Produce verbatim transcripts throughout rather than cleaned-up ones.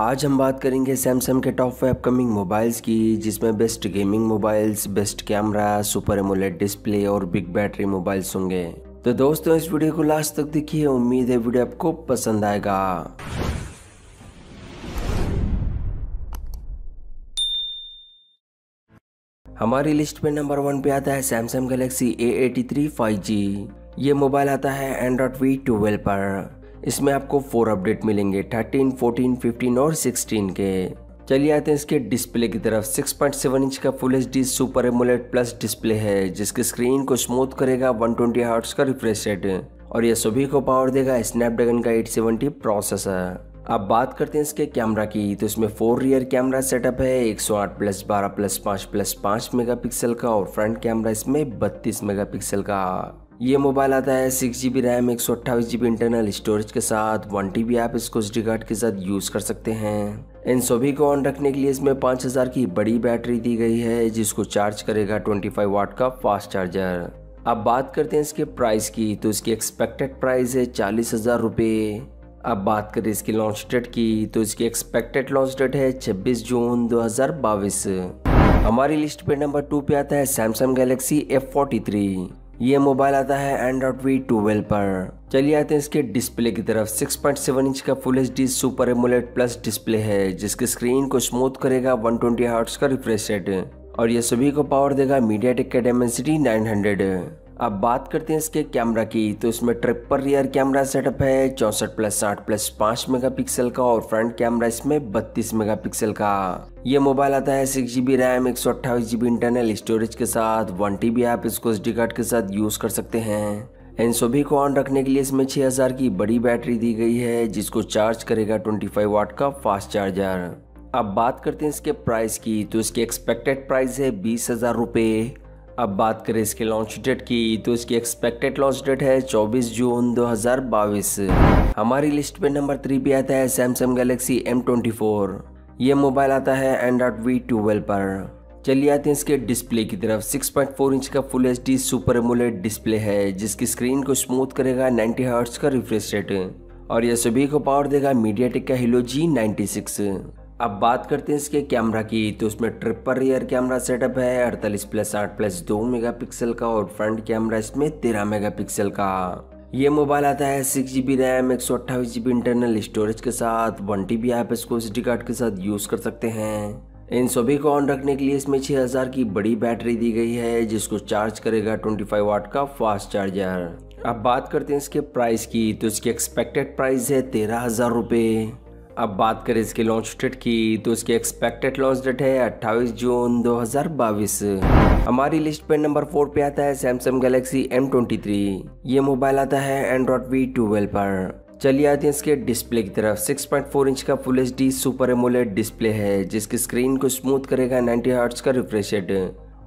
आज हम बात करेंगे सैमसंग के टॉप फाइव अपकमिंग मोबाइल्स की, जिसमें best gaming mobiles, best camera, super AMOLED display और बिग बैटरी मोबाइल्स होंगे। तो दोस्तों, इस वीडियो को लास्ट तक देखिए, उम्मीद है वीडियो आपको पसंद आएगा। हमारी लिस्ट में नंबर वन पे आता है Samsung Galaxy A eighty three five G. ये मोबाइल आता है एंड्रॉयड वी ट्वेल्व पर। इसमें आपको फोर अपडेट मिलेंगे, थर्टीन, फोर्टीन, फिफ्टीन और सिक्सटीन के। चलिए आते हैं इसके डिस्प्ले की तरफ। सिक्स पॉइंट सेवन इंच का full H D super AMOLED plus display है, जिसके स्क्रीन को स्मूथ करेगा वन ट्वेंटी हर्ट्ज का रिफ्रेश रेट, और यह सभी को पावर देगा स्नैपड्रैगन का एट सेवेंटी प्रोसेसर। अब बात करते हैं इसके कैमरा की, तो इसमें फोर रियर कैमरा सेटअप है, एक सौ आठ प्लस बारह प्लस पाँच प्लस पाँच मेगापिक्सल का, और फ्रंट कैमरा इसमें बत्तीस मेगापिक्सल का। ये मोबाइल आता है सिक्स जी बी रैम, एक सौ अट्ठाईस जी बी इंटरनल स्टोरेज के साथ। वन टी बी आप इसको एसडी कार्ड के साथ यूज कर सकते हैं। इन सभी को ऑन रखने के लिए इसमें पाँच हज़ार की बड़ी बैटरी दी गई है, जिसको चार्ज करेगा पच्चीस वाट का फास्ट चार्जर। अब बात करते हैं इसके प्राइस की, तो इसकी एक्सपेक्टेड प्राइस है चालीस हज़ार रुपये। अब बात करें इसकी लॉन्च डेट की, तो इसकी एक्सपेक्टेड लॉन्च डेट है छब्बीस जून दो हज़ार बाईस। हमारी लिस्ट पे नंबर टू पे आता है Samsung Galaxy F forty three. ये मोबाइल आता है एंड्रॉयड वी ट्वेल्व पर। चलिए आते हैं इसके डिस्प्ले की तरफ। सिक्स पॉइंट सेवन इंच का full H D super AMOLED plus display है, जिसके स्क्रीन को स्मूथ करेगा वन ट्वेंटी हर्ट्ज का रिफ्रेश रेट, और यह सभी को पावर देगा मीडियाटेक का डायमेंसिटी नाइन हंड्रेड। अब बात करते हैं इसके कैमरा की, तो इसमें ट्रिपल रियर कैमरा सेटअप है, चौंसठ प्लस साठ प्लस पाँच मेगापिक्सल का, और फ्रंट कैमरा इसमें बत्तीस मेगापिक्सल का। ये मोबाइल आता है सिक्स जी बी रैम, एक सौ अट्ठाईस जी बी इंटरनल स्टोरेज के साथ। वन टी बी आप इसको एसडी कार्ड के साथ यूज कर सकते हैं। इन सभी को ऑन रखने के लिए इसमें छह हज़ार की बड़ी बैटरी दी गई है, जिसको चार्ज करेगा पच्चीस वाट का फास्ट चार्जर। अब बात करते हैं इसके प्राइस की, तो इसकी एक्सपेक्टेड प्राइस है बीस हज़ार रुपये। अब बात करें इसके लॉन्च डेट की, तो इसकी एक्सपेक्टेड लॉन्च डेट है चौबीस जून दो हज़ार बाईस। हमारी लिस्ट पे नंबर थ्री पे आता है Samsung Galaxy M twenty four. ये मोबाइल आता है एंड्रॉयड वी ट्वेल्व पर। चलिए आते हैं इसके डिस्प्ले की तरफ। सिक्स पॉइंट फोर इंच का full H D super AMOLED display है, जिसकी स्क्रीन को स्मूथ करेगा नाइंटी हर्ट्ज का रिफ्रेश रेट, और यह सभी को पावर देगा मीडियाटेक का हीलियो जी नाइन्टी सिक्स। अब बात करते हैं इसके कैमरा की, तो इसमें ट्रिपल रियर कैमरा सेटअप है, अड़तालीस प्लस आठ प्लस दो मेगापिक्सल का, और फ्रंट कैमरा इसमें तेरह मेगापिक्सल का। ये मोबाइल आता है सिक्स जी बी रैम, एक सौ अट्ठाईस जी बी इंटरनल स्टोरेज के साथ। वन टी बी आप इसको एसडी कार्ड के साथ यूज कर सकते हैं। इन सभी को ऑन रखने के लिए इसमें छह हज़ार की बड़ी बैटरी दी गई है, जिसको चार्ज करेगा पच्चीस वाट का फास्ट चार्जर। अब बात करते हैं इसके प्राइस की, तो इसकी एक्सपेक्टेड प्राइस है तेरह हज़ार रुपये। अब बात करें इसके लॉन्च डेट की, तो इसकी एक्सपेक्टेड लॉन्च डेट है अट्ठाईस जून दो हज़ार बाईस। हमारी लिस्ट पे नंबर फोर पे आता है Samsung Galaxy M twenty three. ये मोबाइल आता है एंड्रॉयड वी ट्वेल्व पर। चलिए आते हैं इसके डिस्प्ले की तरफ। सिक्स पॉइंट फोर इंच का full H D super AMOLED display है, जिसकी स्क्रीन को स्मूथ करेगा नाइंटी हर्ट्ज का रिफ्रेश रेट,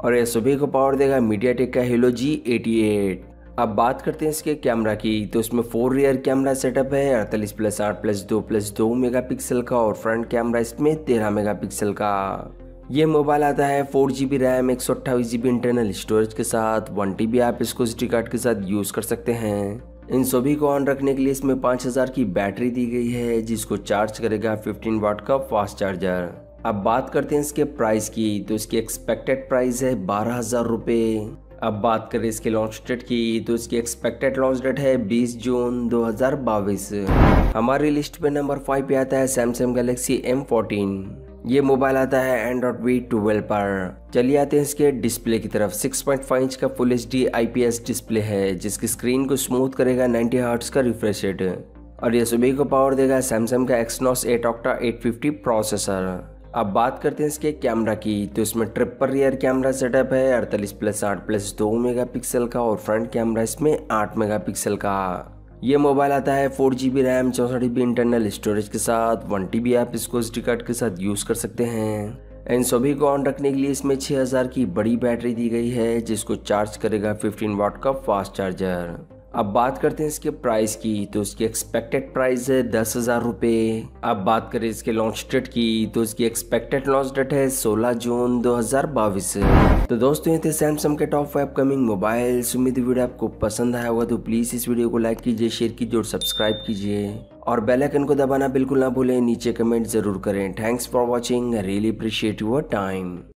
और यह सभी को पावर देगा मीडियाटेक का हीलियो जी एटी एट। अब बात करते हैं इसके कैमरा की, तो इसमें फोर रियर कैमरा सेटअप है, अड़तालीस प्लस आठ प्लस दो प्लस दो मेगापिक्सल का, और फ्रंट कैमरा इसमें तेरह मेगापिक्सल का। ये मोबाइल आता है फोर जी बी रैम, एक सौ अट्ठाईस जी बी इंटरनल स्टोरेज के साथ। वन टी बी आप इसको एसडी कार्ड के साथ यूज कर सकते हैं। इन सभी को ऑन रखने के लिए इसमें पाँच हज़ार की बैटरी दी गई है, जिसको चार्ज करेगा पंद्रह वाट का फास्ट चार्जर। अब बात करते हैं इसके प्राइस की, तो इसकी एक्सपेक्टेड प्राइस है बारह हज़ार रुपये। अब बात करें इसके लॉन्च डेट की, तो इसकी एक्सपेक्टेड लॉन्च डेट है बीस जून दो हज़ार बाईस। हमारी लिस्ट पे नंबर फाइव पे आता है सैमसंग गैलेक्सी एम फोर्टीन। ये मोबाइल आता है एंड्रॉयड वी ट्वेल्व पर। चलिए आते हैं इसके डिस्प्ले की तरफ। सिक्स पॉइंट फाइव इंच का full H D I P S display है, जिसकी स्क्रीन को स्मूथ करेगा नाइंटी हर्ट्ज का रिफ्रेश रेट, और यह सभी को पावर देगा सैमसंग का Exynos eight octa eight fifty processor. अब बात करते हैं इसके कैमरा की, तो इसमें ट्रिपल रियर कैमरा सेटअप है, अड़तालीस प्लस आठ प्लस दो मेगापिक्सल का, और फ्रंट कैमरा इसमें आठ मेगापिक्सल का। ये मोबाइल आता है फोर जी बी रैम, चौसठ जी बी इंटरनल स्टोरेज के साथ। वन टी बी आप इसको एसडी कार्ड के साथ यूज कर सकते हैं। इन सभी को ऑन रखने के लिए इसमें छह हज़ार की बड़ी बैटरी दी गई है, जिसको चार्ज करेगा पंद्रह वाट का फास्ट चार्जर। अब बात करते हैं इसके प्राइस की, तो इसकी एक्सपेक्टेड प्राइस है दस हज़ार रुपये। अब बात करें इसके लॉन्च डेट की, तो इसकी एक्सपेक्टेड लॉन्च डेट है सोलह जून दो हज़ार बाईस। तो दोस्तों, ये थे सैमसंग के टॉप फाइव अपकमिंग मोबाइल्स। उम्मीद वीडियो आपको पसंद आया होगा, तो प्लीज़ इस वीडियो को लाइक कीजिए, शेयर कीजिए और सब्सक्राइब कीजिए। और बेल आइकन को दबाना बिल्कुल ना भूलें। नीचे कमेंट जरूर करें। Thanks for watching. Really appreciate your time.